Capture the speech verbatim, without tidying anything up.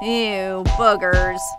Ew, boogers.